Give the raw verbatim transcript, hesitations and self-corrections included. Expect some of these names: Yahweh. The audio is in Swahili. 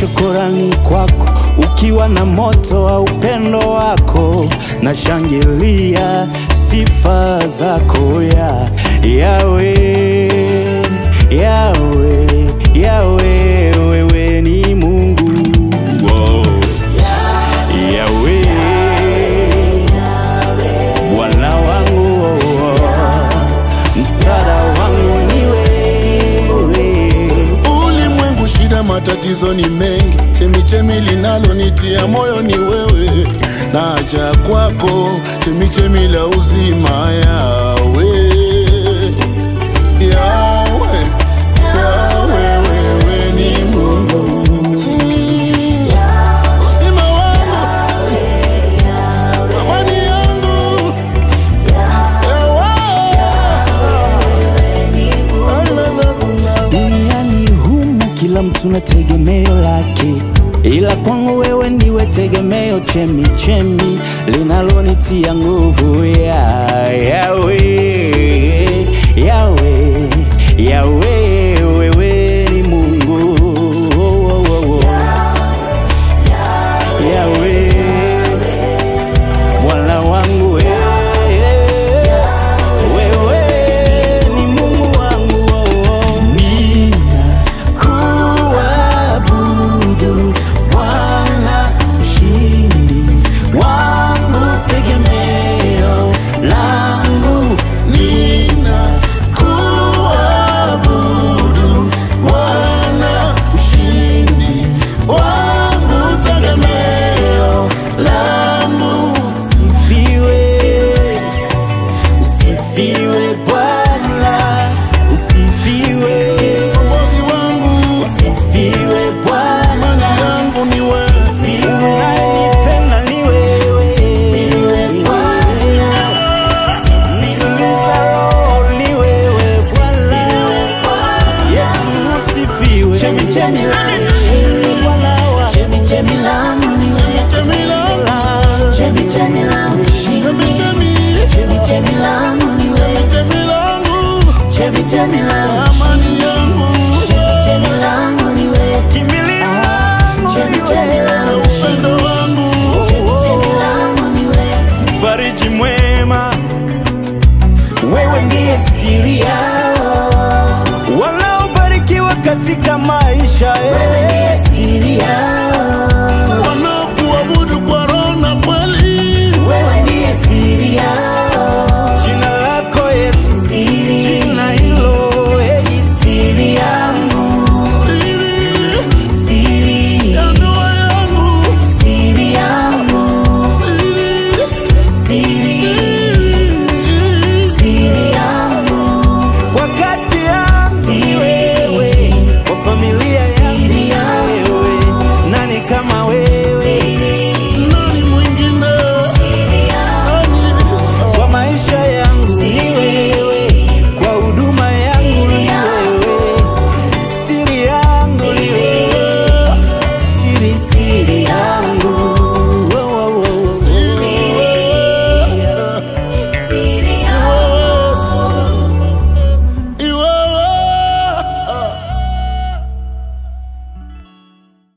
Shukurani kwako, ukiwa na moto wa upendo wako, na shangilia sifa zako ya Yahweh, Yahweh, Yahweh, wewe ni Mungu. Wow. Yahweh, Bwana wangu, msaada wangu ni matatizo ni mengi, chemi chemi linalo nitia moyo ni wewe, na aja kwako chemi chemi la uzima Yahweh, Yahweh, Yahweh, wewe ni Mungu. Uzima wangu, amani yangu, Yahweh. Duniani humu kila mtu na tegemeo lake, ila kwangu wewe ndiwe tegemeo, chemi chemi linalonitia nguvu ya Yahweh.